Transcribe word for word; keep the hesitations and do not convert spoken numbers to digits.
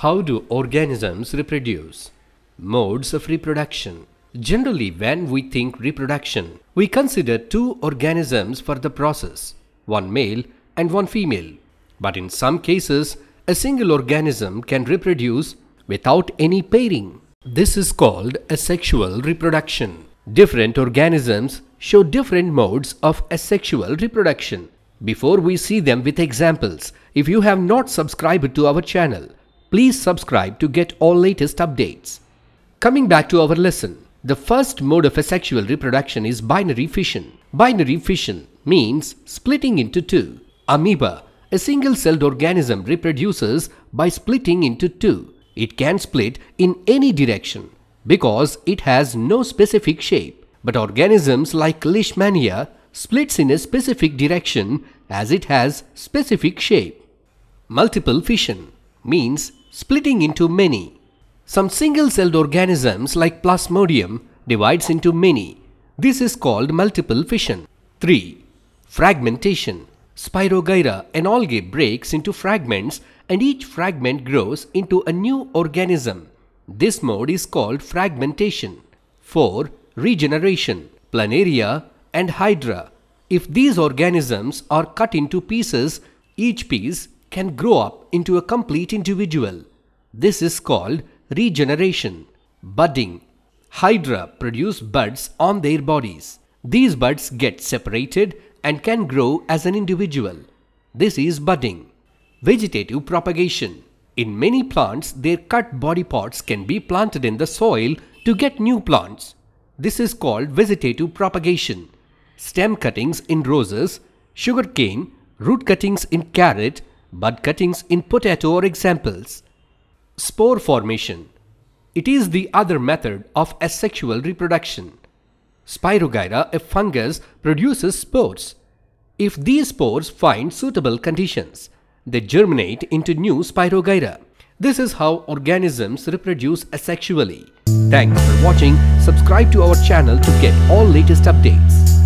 How do organisms reproduce? Modes of reproduction. Generally, when we think reproduction, we consider two organisms for the process, one male and one female. But in some cases, a single organism can reproduce without any pairing. This is called asexual reproduction. Different organisms show different modes of asexual reproduction. Before we see them with examples, if you have not subscribed to our channel, please subscribe to get all latest updates. Coming back to our lesson, the first mode of asexual reproduction is binary fission. Binary fission means splitting into two. Amoeba, a single-celled organism, reproduces by splitting into two. It can split in any direction because it has no specific shape. But organisms like Leishmania splits in a specific direction as it has specific shape. Multiple fission means splitting into many. Some single-celled organisms like Plasmodium divides into many. This is called multiple fission. three. Fragmentation. Spirogyra, an algae, breaks into fragments and each fragment grows into a new organism. This mode is called fragmentation. four. Regeneration. Planaria and Hydra. If these organisms are cut into pieces, each piece can grow up into a complete individual. This is called regeneration. Budding. Hydra produce buds on their bodies. These buds get separated and can grow as an individual. This is budding. Vegetative propagation. In many plants, their cut body parts can be planted in the soil to get new plants. This is called vegetative propagation. Stem cuttings in roses, sugarcane, root cuttings in carrot, bud cuttings in potato are examples. Spore formation. It is the other method of asexual reproduction. Spirogyra, a fungus, produces spores. If these spores find suitable conditions, they germinate into new Spirogyra. This is how organisms reproduce asexually. Thanks for watching. Subscribe to our channel to get all latest updates.